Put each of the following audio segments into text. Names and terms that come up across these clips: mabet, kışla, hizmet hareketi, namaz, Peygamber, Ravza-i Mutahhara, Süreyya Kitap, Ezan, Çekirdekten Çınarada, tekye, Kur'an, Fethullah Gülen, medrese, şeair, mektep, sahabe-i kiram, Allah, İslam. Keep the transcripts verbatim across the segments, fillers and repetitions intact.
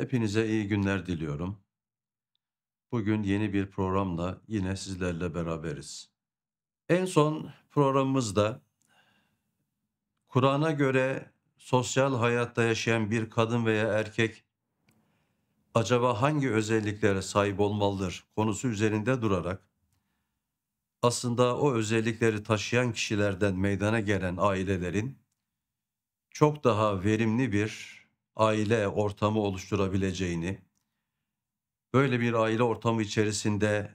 Hepinize iyi günler diliyorum. Bugün yeni bir programla yine sizlerle beraberiz. En son programımızda Kur'an'a göre sosyal hayatta yaşayan bir kadın veya erkek acaba hangi özelliklere sahip olmalıdır konusu üzerinde durarak aslında o özellikleri taşıyan kişilerden meydana gelen ailelerin çok daha verimli bir aile ortamı oluşturabileceğini, böyle bir aile ortamı içerisinde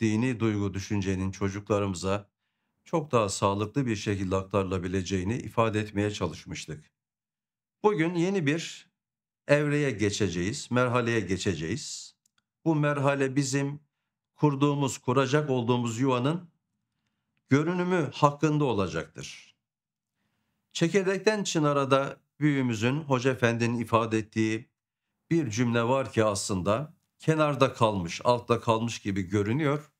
dini duygu düşüncenin çocuklarımıza çok daha sağlıklı bir şekilde aktarılabileceğini ifade etmeye çalışmıştık. Bugün yeni bir evreye geçeceğiz, merhaleye geçeceğiz. Bu merhale bizim kurduğumuz, kuracak olduğumuz yuvanın görünümü hakkında olacaktır. Çekirdekten Çınarada büyüğümüzün, Hoca Efendi'nin ifade ettiği bir cümle var ki aslında kenarda kalmış, altta kalmış gibi görünüyor.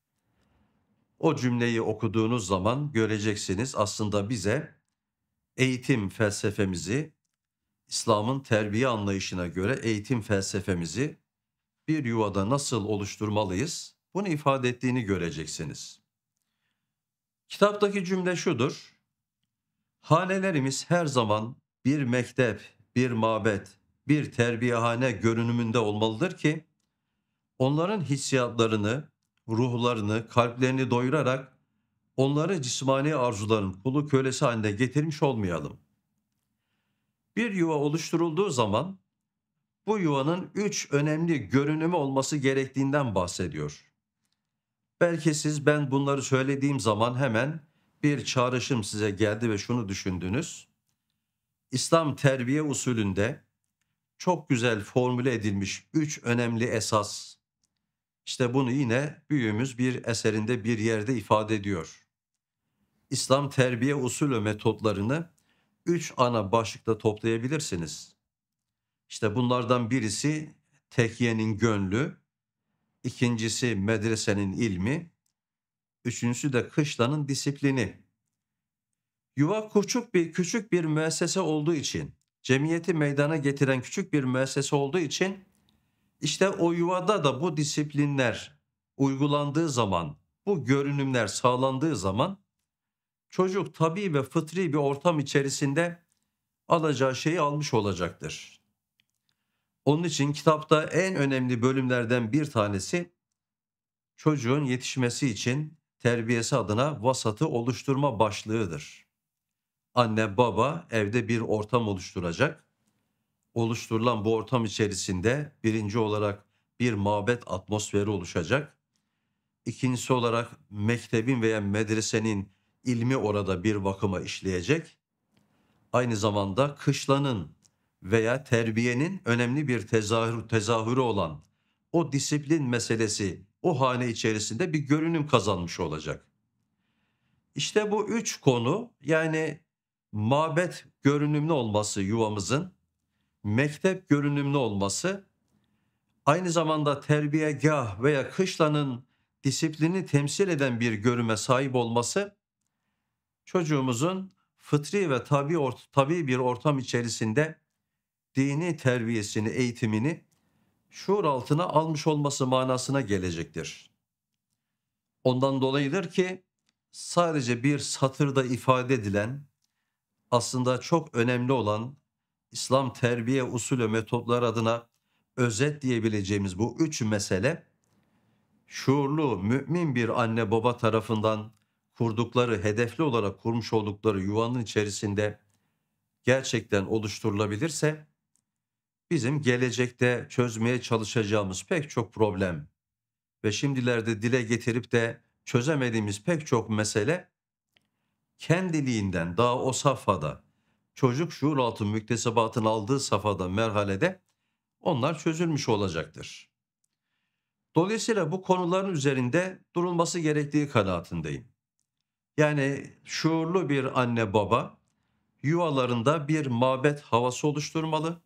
O cümleyi okuduğunuz zaman göreceksiniz aslında bize eğitim felsefemizi, İslam'ın terbiye anlayışına göre eğitim felsefemizi bir yuvada nasıl oluşturmalıyız, bunu ifade ettiğini göreceksiniz. Kitaptaki cümle şudur: hanelerimiz her zaman bir mektep, bir mabet, bir terbiyehane görünümünde olmalıdır ki onların hissiyatlarını, ruhlarını, kalplerini doyurarak onları cismani arzuların kulu kölesi haline getirmiş olmayalım. Bir yuva oluşturulduğu zaman bu yuvanın üç önemli görünümü olması gerektiğinden bahsediyor. Belki siz ben bunları söylediğim zaman hemen bir çağrışım size geldi ve şunu düşündünüz: İslam terbiye usulünde çok güzel formüle edilmiş üç önemli esas. İşte bunu yine büyüğümüz bir eserinde bir yerde ifade ediyor. İslam terbiye usulü metotlarını üç ana başlıkta toplayabilirsiniz. İşte bunlardan birisi tekyenin gönlü, ikincisi medresenin ilmi, üçüncüsü de kışlanın disiplini. Yuva küçük bir küçük bir müessese olduğu için, cemiyeti meydana getiren küçük bir müessese olduğu için işte o yuvada da bu disiplinler uygulandığı zaman, bu görünümler sağlandığı zaman çocuk tabii ve fıtri bir ortam içerisinde alacağı şeyi almış olacaktır. Onun için kitapta en önemli bölümlerden bir tanesi çocuğun yetişmesi için terbiyesi adına vasatı oluşturma başlığıdır. Anne baba evde bir ortam oluşturacak. Oluşturulan bu ortam içerisinde birinci olarak bir mabet atmosferi oluşacak. İkincisi olarak mektebin veya medresenin ilmi orada bir bakıma işleyecek. Aynı zamanda kışlanın veya terbiyenin önemli bir tezahür, tezahürü olan o disiplin meselesi o hane içerisinde bir görünüm kazanmış olacak. İşte bu üç konu, yani mabet görünümlü olması yuvamızın, mektep görünümlü olması, aynı zamanda terbiyegah veya kışlanın disiplini temsil eden bir görüme sahip olması, çocuğumuzun fıtri ve tabi, tabi bir ortam içerisinde dini terbiyesini, eğitimini şuur altına almış olması manasına gelecektir. Ondan dolayıdır ki sadece bir satırda ifade edilen, aslında çok önemli olan İslam terbiye usulü metotları adına özet diyebileceğimiz bu üç mesele, şuurlu, mümin bir anne baba tarafından kurdukları, hedefli olarak kurmuş oldukları yuvanın içerisinde gerçekten oluşturulabilirse, bizim gelecekte çözmeye çalışacağımız pek çok problem ve şimdilerde dile getirip de çözemediğimiz pek çok mesele kendiliğinden daha o safhada, çocuk şuur altı müktesebatın aldığı safhada, merhalede onlar çözülmüş olacaktır. Dolayısıyla bu konuların üzerinde durulması gerektiği kanaatindeyim. Yani şuurlu bir anne baba yuvalarında bir mabet havası oluşturmalı.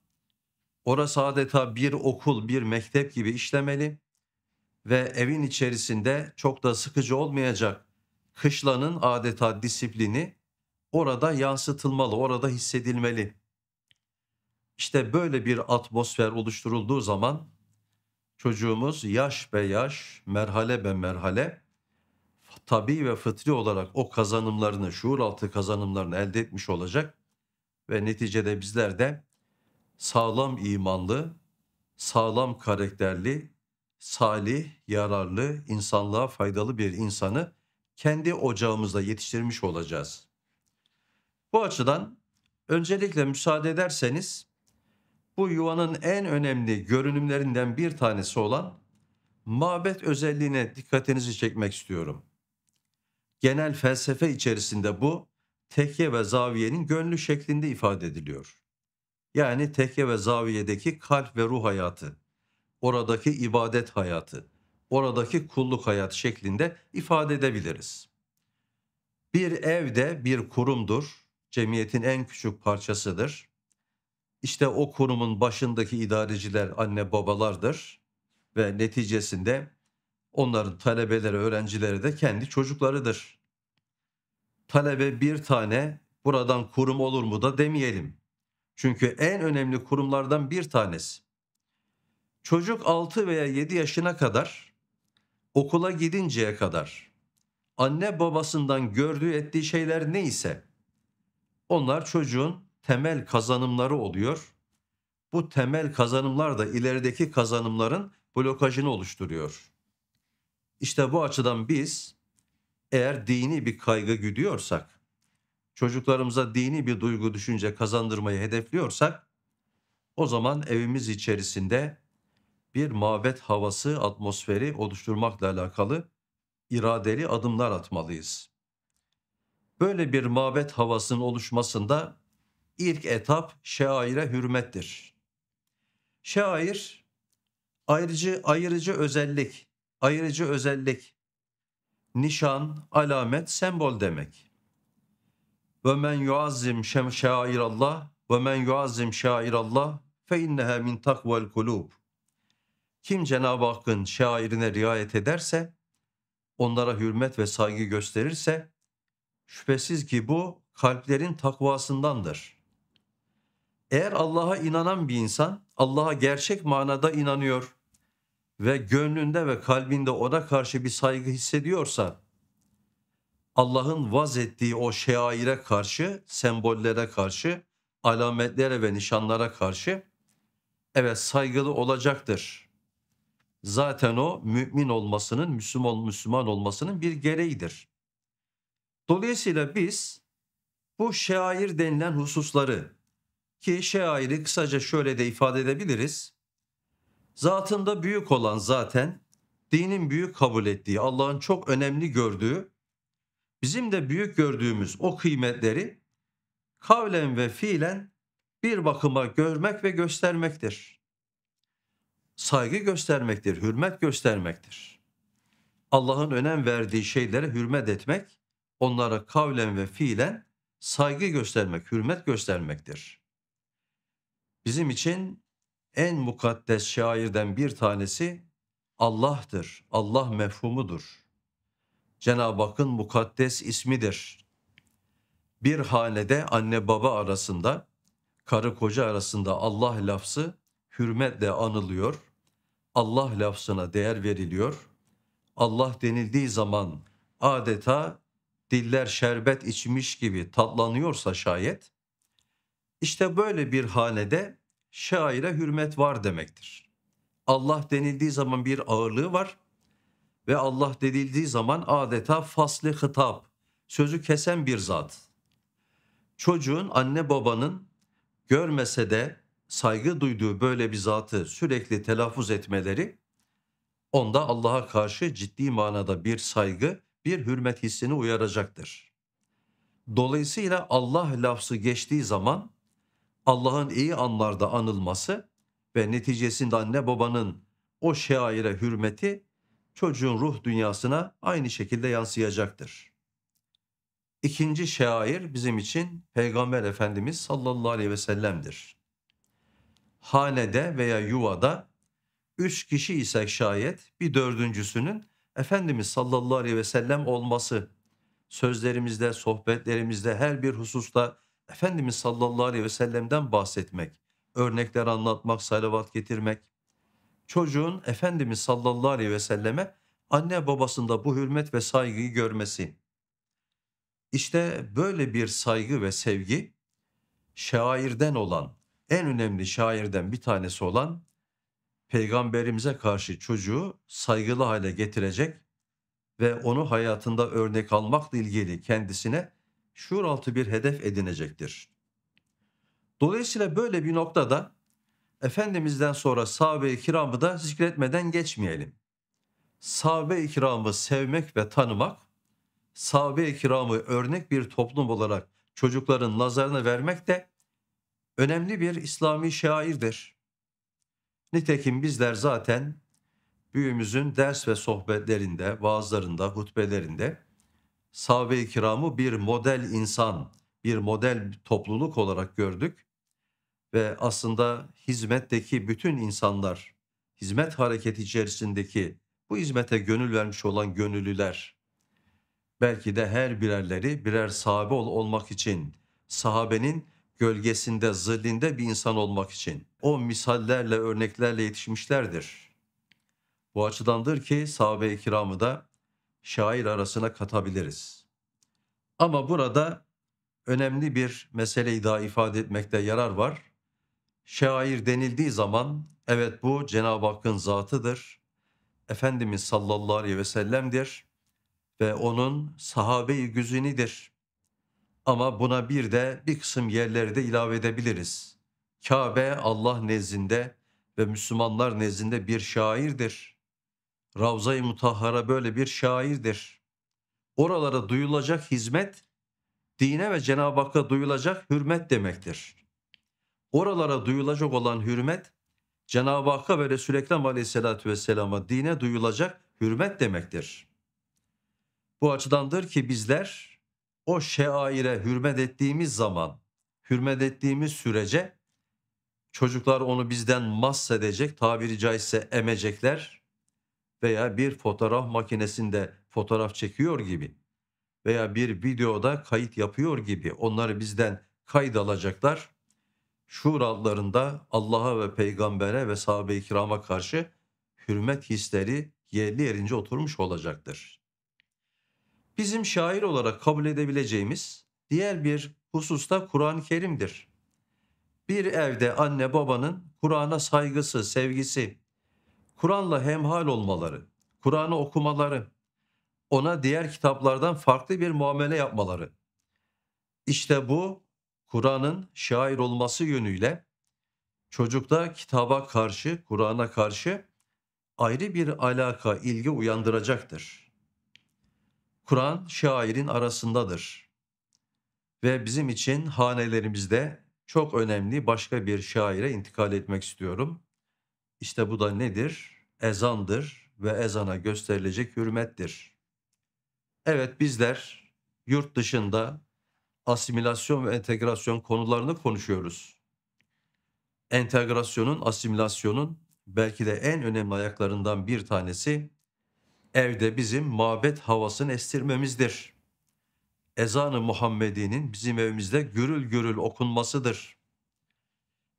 Orası adeta bir okul, bir mektep gibi işlemeli ve evin içerisinde çok da sıkıcı olmayacak kışlanın adeta disiplini orada yansıtılmalı, orada hissedilmeli. İşte böyle bir atmosfer oluşturulduğu zaman çocuğumuz yaş be yaş, merhale be merhale tabii ve fıtri olarak o kazanımlarını, şuuraltı kazanımlarını elde etmiş olacak ve neticede bizler de sağlam imanlı, sağlam karakterli, salih, yararlı, insanlığa faydalı bir insanı kendi ocağımızda yetiştirmiş olacağız. Bu açıdan öncelikle müsaade ederseniz bu yuvanın en önemli görünümlerinden bir tanesi olan mabet özelliğine dikkatinizi çekmek istiyorum. Genel felsefe içerisinde bu tekke ve zaviyenin gönlü şeklinde ifade ediliyor. Yani tekke ve zaviyedeki kalp ve ruh hayatı, oradaki ibadet hayatı, oradaki kulluk hayatı şeklinde ifade edebiliriz. Bir ev de bir kurumdur, cemiyetin en küçük parçasıdır. İşte o kurumun başındaki idareciler anne babalardır ve neticesinde onların talebeleri, öğrencileri de kendi çocuklarıdır. Talebe bir tane, buradan kurum olur mu da demeyelim. Çünkü en önemli kurumlardan bir tanesi. Çocuk altı veya yedi yaşına kadar, okula gidinceye kadar anne babasından gördüğü ettiği şeyler neyse onlar çocuğun temel kazanımları oluyor. Bu temel kazanımlar da ilerideki kazanımların blokajını oluşturuyor. İşte bu açıdan biz eğer dini bir kaygı güdüyorsak, çocuklarımıza dini bir duygu düşünce kazandırmayı hedefliyorsak o zaman evimiz içerisinde bir mabet havası, atmosferi oluşturmakla alakalı iradeli adımlar atmalıyız. Böyle bir mabet havasının oluşmasında ilk etap şaire hürmettir. Şair ayrıcı, ayrıcı özellik, ayrıcı özellik, nişan, alamet, sembol demek. Ve men yuazzim şairallah ve men yuazzim şairallah fe inneha min takvel kulub. Kim Cenab-ı Hakk'ın şairine riayet ederse, onlara hürmet ve saygı gösterirse, şüphesiz ki bu kalplerin takvasındandır. Eğer Allah'a inanan bir insan, Allah'a gerçek manada inanıyor ve gönlünde ve kalbinde ona karşı bir saygı hissediyorsa, Allah'ın vaz ettiği o şaire karşı, sembollere karşı, alametlere ve nişanlara karşı, evet saygılı olacaktır. Zaten o mümin olmasının, Müslüman, Müslüman olmasının bir gereğidir. Dolayısıyla biz bu şair denilen hususları, ki şairi kısaca şöyle de ifade edebiliriz. Zatında büyük olan, zaten dinin büyük kabul ettiği, Allah'ın çok önemli gördüğü, bizim de büyük gördüğümüz o kıymetleri kavlen ve fiilen bir bakıma görmek ve göstermektir. Saygı göstermektir, hürmet göstermektir. Allah'ın önem verdiği şeylere hürmet etmek, onlara kavlen ve fiilen saygı göstermek, hürmet göstermektir. Bizim için en mukaddes şairden bir tanesi Allah'tır, Allah mefhumudur. Cenab-ı Hakk'ın mukaddes ismidir. Bir hanede anne baba arasında, karı koca arasında Allah lafzı hürmetle anılıyor, Allah lafzına değer veriliyor. Allah denildiği zaman adeta diller şerbet içmiş gibi tatlanıyorsa şayet, işte böyle bir hanede şaire hürmet var demektir. Allah denildiği zaman bir ağırlığı var ve Allah denildiği zaman adeta faslı hitap, sözü kesen bir zat. Çocuğun, anne babanın görmese de saygı duyduğu böyle bir zatı sürekli telaffuz etmeleri onda Allah'a karşı ciddi manada bir saygı, bir hürmet hissini uyaracaktır. Dolayısıyla Allah lafzı geçtiği zaman Allah'ın iyi anlarda anılması ve neticesinde anne babanın o şaire hürmeti çocuğun ruh dünyasına aynı şekilde yansıyacaktır. İkinci şair bizim için Peygamber Efendimiz sallallahu aleyhi ve sellem'dir. Hanede veya yuvada üç kişi ise şayet bir dördüncüsünün Efendimiz sallallahu aleyhi ve sellem olması, sözlerimizde, sohbetlerimizde her bir hususta Efendimiz sallallahu aleyhi ve sellem'den bahsetmek, örnekler anlatmak, salavat getirmek. Çocuğun Efendimiz sallallahu aleyhi ve selleme anne babasında bu hürmet ve saygıyı görmesi. İşte böyle bir saygı ve sevgi şairden olan, en önemli şairden bir tanesi olan Peygamberimize karşı çocuğu saygılı hale getirecek ve onu hayatında örnek almakla ilgili kendisine şuuraltı bir hedef edinecektir. Dolayısıyla böyle bir noktada Efendimiz'den sonra sahabe-i kiramı da zikretmeden geçmeyelim. Sahabe-i kiramı sevmek ve tanımak, sahabe-i kiramı örnek bir toplum olarak çocukların nazarına vermek de önemli bir İslami şairdir. Nitekim bizler zaten büyüğümüzün ders ve sohbetlerinde, vaazlarında, hutbelerinde sahabe-i kiramı bir model insan, bir model topluluk olarak gördük ve aslında hizmetteki bütün insanlar, hizmet hareketi içerisindeki bu hizmete gönül vermiş olan gönüllüler, belki de her birerleri birer sahabe ol olmak için, sahabenin gölgesinde, zillinde bir insan olmak için o misallerle, örneklerle yetişmişlerdir. Bu açıdandır ki sahabe-i kiramı da şair arasına katabiliriz. Ama burada önemli bir meseleyi daha ifade etmekte yarar var. Şair denildiği zaman evet bu Cenab-ı Hakk'ın zatıdır. Efendimiz sallallahu aleyhi ve sellem'dir ve onun sahabe-i güzinidir. Ama buna bir de bir kısım yerleri de ilave edebiliriz. Kabe Allah nezdinde ve Müslümanlar nezdinde bir şairdir. Ravza-i Mutahhara böyle bir şairdir. Oralara duyulacak hizmet, dine ve Cenab-ı Hakk'a duyulacak hürmet demektir. Oralara duyulacak olan hürmet, Cenab-ı Hakk'a ve Resul-i Ekrem aleyhissalatü vesselama, dine duyulacak hürmet demektir. Bu açıdandır ki bizler o şaire hürmet ettiğimiz zaman, hürmet ettiğimiz sürece çocuklar onu bizden mahsedecek, tabiri caizse emecekler veya bir fotoğraf makinesinde fotoğraf çekiyor gibi veya bir videoda kayıt yapıyor gibi onları bizden kayıt alacaklar. Şuur altlarında Allah'a ve Peygamber'e ve sahabe-i kirama karşı hürmet hisleri yerli yerince oturmuş olacaktır. Bizim şair olarak kabul edebileceğimiz diğer bir hususta Kur'an-ı Kerim'dir. Bir evde anne babanın Kur'an'a saygısı, sevgisi, Kur'an'la hemhal olmaları, Kur'an'ı okumaları, ona diğer kitaplardan farklı bir muamele yapmaları. İşte bu Kur'an'ın şair olması yönüyle çocukta kitaba karşı, Kur'an'a karşı ayrı bir alaka, ilgi uyandıracaktır. Kur'an şairin arasındadır ve bizim için hanelerimizde çok önemli başka bir şaire intikal etmek istiyorum. İşte bu da nedir? Ezandır ve ezana gösterilecek hürmettir. Evet bizler yurt dışında asimilasyon ve entegrasyon konularını konuşuyoruz. Entegrasyonun, asimilasyonun belki de en önemli ayaklarından bir tanesi evde bizim mabet havasını estirmemizdir. Ezan-ı Muhammedi'nin bizim evimizde gürül gürül okunmasıdır.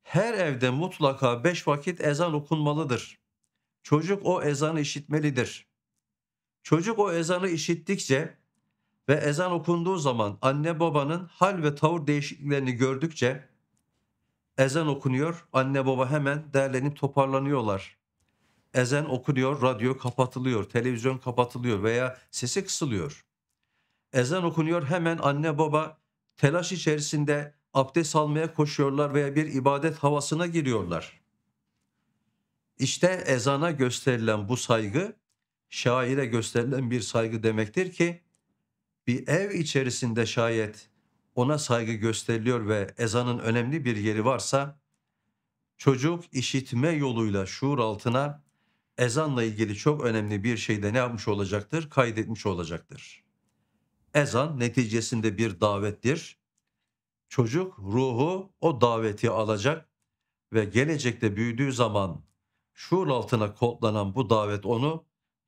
Her evde mutlaka beş vakit ezan okunmalıdır. Çocuk o ezanı işitmelidir. Çocuk o ezanı işittikçe ve ezan okunduğu zaman anne babanın hal ve tavır değişikliklerini gördükçe ezan okunuyor, anne baba hemen derlenip toparlanıyorlar. Ezan okunuyor, radyo kapatılıyor, televizyon kapatılıyor veya sesi kısılıyor. Ezan okunuyor, hemen anne baba telaş içerisinde abdest almaya koşuyorlar veya bir ibadet havasına giriyorlar. İşte ezana gösterilen bu saygı, şaire gösterilen bir saygı demektir ki, bir ev içerisinde şayet ona saygı gösteriliyor ve ezanın önemli bir yeri varsa, çocuk işitme yoluyla şuur altına ezanla ilgili çok önemli bir şeyde ne yapmış olacaktır? Kaydetmiş olacaktır. Ezan neticesinde bir davettir. Çocuk ruhu o daveti alacak ve gelecekte büyüdüğü zaman şuur altına kodlanan bu davet onu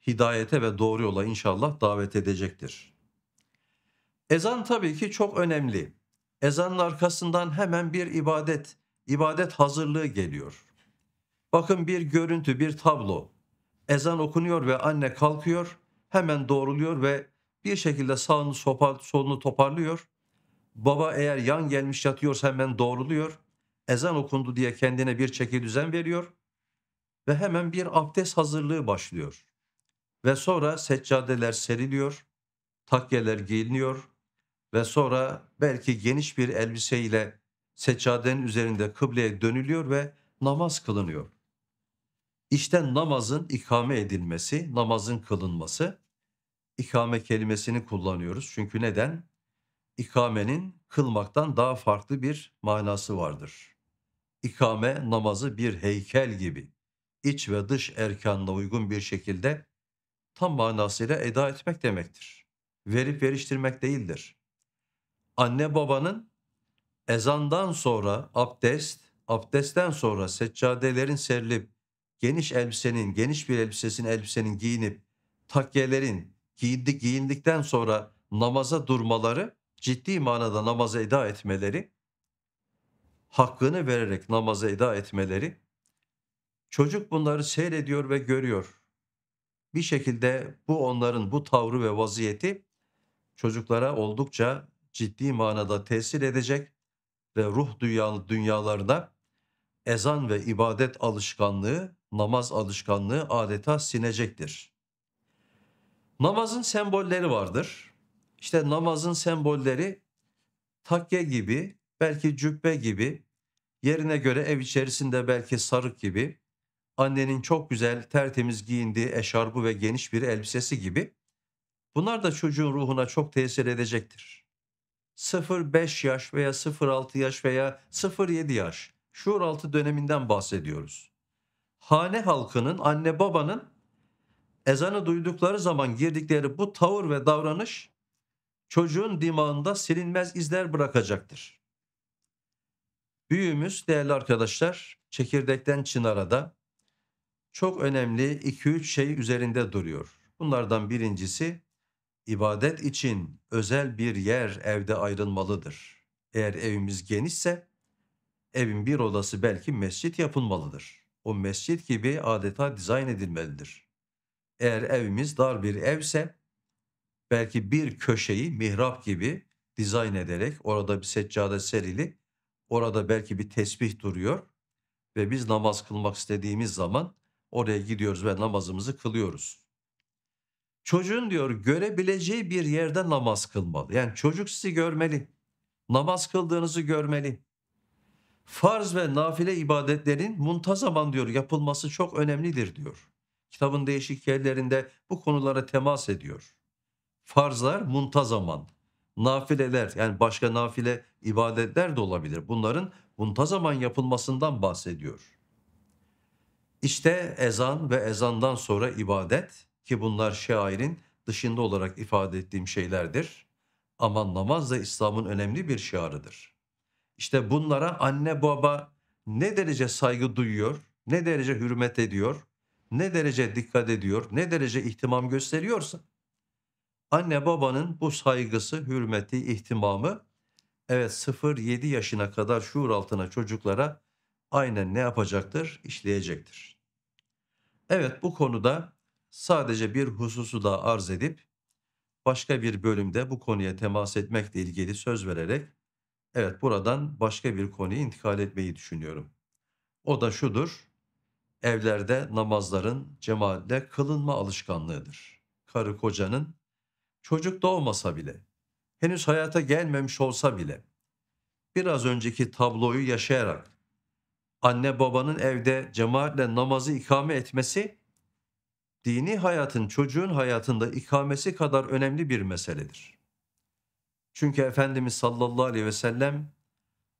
hidayete ve doğru yola inşallah davet edecektir. Ezan tabii ki çok önemli. Ezanın arkasından hemen bir ibadet, ibadet hazırlığı geliyor. Bakın bir görüntü, bir tablo. Ezan okunuyor ve anne kalkıyor, hemen doğruluyor ve bir şekilde sağını, solunu toparlıyor. Baba eğer yan gelmiş yatıyorsa hemen doğruluyor. Ezan okundu diye kendine bir çekidüzen veriyor ve hemen bir abdest hazırlığı başlıyor. Ve sonra seccadeler seriliyor, takyeler giyiniyor ve sonra belki geniş bir elbiseyle seccadenin üzerinde kıbleye dönülüyor ve namaz kılınıyor. İşte namazın ikame edilmesi, namazın kılınması. İkame kelimesini kullanıyoruz. Çünkü neden? İkamenin kılmaktan daha farklı bir manası vardır. İkame namazı bir heykel gibi iç ve dış erkanla uygun bir şekilde tam manasıyla eda etmek demektir. Verip veriştirmek değildir. Anne babanın ezandan sonra abdest, abdestten sonra seccadelerin serilip, geniş elbisenin, geniş bir elbisesin elbisenin giyinip, takyelerin giyindik, giyindikten sonra namaza durmaları, ciddi manada namaza eda etmeleri, hakkını vererek namaza eda etmeleri, çocuk bunları seyrediyor ve görüyor. Bir şekilde bu onların bu tavrı ve vaziyeti çocuklara oldukça ciddi manada tesir edecek ve ruh dünyalarına ezan ve ibadet alışkanlığı, namaz alışkanlığı adeta sinecektir. Namazın sembolleri vardır. İşte namazın sembolleri takke gibi, belki cübbe gibi, yerine göre ev içerisinde belki sarık gibi, annenin çok güzel tertemiz giyindiği eşarbı ve geniş bir elbisesi gibi. Bunlar da çocuğun ruhuna çok tesir edecektir. sıfır beş yaş veya sıfır altı yaş veya sıfır yedi yaş, şuuraltı döneminden bahsediyoruz. Hane halkının, anne babanın ezanı duydukları zaman girdikleri bu tavır ve davranış çocuğun dimağında silinmez izler bırakacaktır. Büyüğümüz değerli arkadaşlar, Çekirdekten Çınarada çok önemli iki üç şey üzerinde duruyor. Bunlardan birincisi, ibadet için özel bir yer evde ayrılmalıdır. Eğer evimiz genişse evin bir odası belki mescit yapılmalıdır. O mescit gibi adeta dizayn edilmelidir. Eğer evimiz dar bir evse belki bir köşeyi mihrap gibi dizayn ederek orada bir seccade serili, orada belki bir tesbih duruyor ve biz namaz kılmak istediğimiz zaman oraya gidiyoruz ve namazımızı kılıyoruz. Çocuğun diyor görebileceği bir yerde namaz kılmalı. Yani çocuk sizi görmeli, namaz kıldığınızı görmeli. Farz ve nafile ibadetlerin muntazaman diyor yapılması çok önemlidir diyor. Kitabın değişik yerlerinde bu konulara temas ediyor. Farzlar muntazaman, nafileler yani başka nafile ibadetler de olabilir. Bunların muntazaman yapılmasından bahsediyor. İşte ezan ve ezandan sonra ibadet ki bunlar şairin dışında olarak ifade ettiğim şeylerdir. Ama namaz da İslam'ın önemli bir şiarıdır. İşte bunlara anne baba ne derece saygı duyuyor, ne derece hürmet ediyor, ne derece dikkat ediyor, ne derece ihtimam gösteriyorsa anne babanın bu saygısı, hürmeti, ihtimamı evet sıfır yedi yaşına kadar şuur altına çocuklara aynen ne yapacaktır? İşleyecektir. Evet, bu konuda sadece bir hususu da arz edip başka bir bölümde bu konuya temas etmekle ilgili söz vererek evet buradan başka bir konuya intikal etmeyi düşünüyorum. O da şudur: evlerde namazların cemaatle kılınma alışkanlığıdır. Karı kocanın çocuk doğmasa bile, henüz hayata gelmemiş olsa bile biraz önceki tabloyu yaşayarak anne babanın evde cemaatle namazı ikame etmesi dini hayatın, çocuğun hayatında ikamesi kadar önemli bir meseledir. Çünkü Efendimiz sallallahu aleyhi ve sellem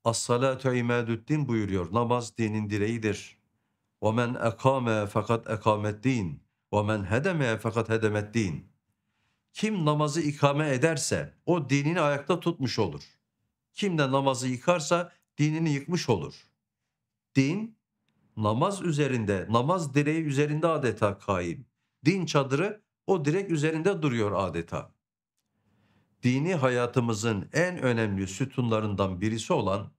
"As-salatu imadu'd-din" buyuruyor. Namaz dinin direğidir. "Ve men akame fakat akamet-din ve men hedeme fakat hedemet-din." Kim namazı ikame ederse o dinini ayakta tutmuş olur. Kim de namazı yıkarsa dinini yıkmış olur. Din namaz üzerinde, namaz direği üzerinde adeta kaim. Din çadırı o direk üzerinde duruyor adeta. Dini hayatımızın en önemli sütunlarından birisi olan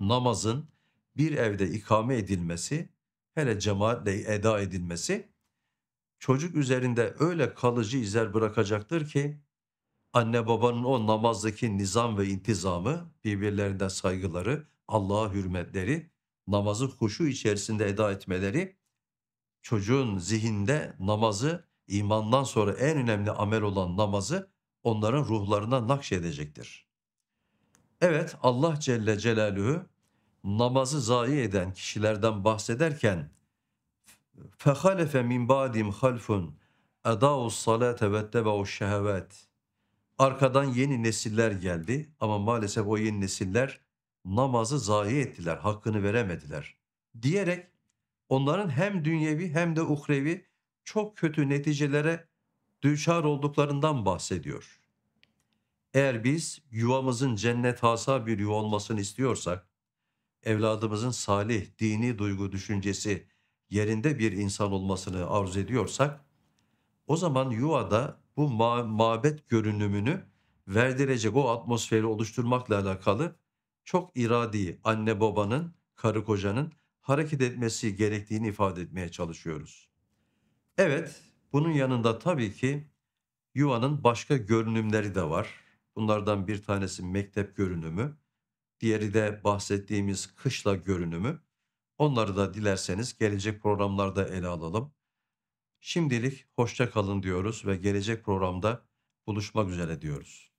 namazın bir evde ikame edilmesi, hele cemaatle eda edilmesi çocuk üzerinde öyle kalıcı izler bırakacaktır ki anne babanın o namazdaki nizam ve intizamı, birbirlerinden saygıları, Allah'a hürmetleri, namazı huşu içerisinde eda etmeleri çocuğun zihinde namazı, imandan sonra en önemli amel olan namazı onların ruhlarına nakşedecektir. Evet, Allah Celle Celaluhu namazı zayi eden kişilerden bahsederken فَخَلَفَ مِنْ بَعْدِمْ خَلْفٌ اَدَاُ الصَّلَاةَ وَاتَّبَعُ الشَّهَوَاتِ. Arkadan yeni nesiller geldi ama maalesef o yeni nesiller namazı zayi ettiler, hakkını veremediler diyerek onların hem dünyevi hem de uhrevi çok kötü neticelere düçar olduklarından bahsediyor. Eğer biz yuvamızın cennet hasa bir yuva olmasını istiyorsak, evladımızın salih, dini duygu düşüncesi yerinde bir insan olmasını arzu ediyorsak, o zaman yuvada bu ma mabet görünümünü verdirecek o atmosferi oluşturmakla alakalı çok iradi anne babanın, karı kocanın hareket etmesi gerektiğini ifade etmeye çalışıyoruz. Evet, bunun yanında tabii ki yuvanın başka görünümleri de var. Bunlardan bir tanesi mektep görünümü, diğeri de bahsettiğimiz kışla görünümü. Onları da dilerseniz gelecek programlarda ele alalım. Şimdilik hoşça kalın diyoruz ve gelecek programda buluşmak üzere diyoruz.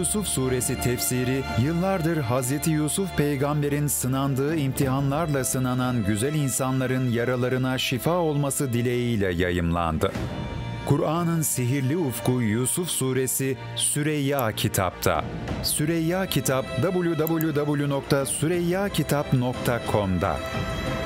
Yusuf Suresi tefsiri yıllardır Hazreti Yusuf Peygamber'in sınandığı imtihanlarla sınanan güzel insanların yaralarına şifa olması dileğiyle yayımlandı. Kur'an'ın sihirli ufku Yusuf Suresi Süreyya Kitap'ta. Süreyya Kitap double-u double-u double-u nokta süreyyakitap nokta com'da.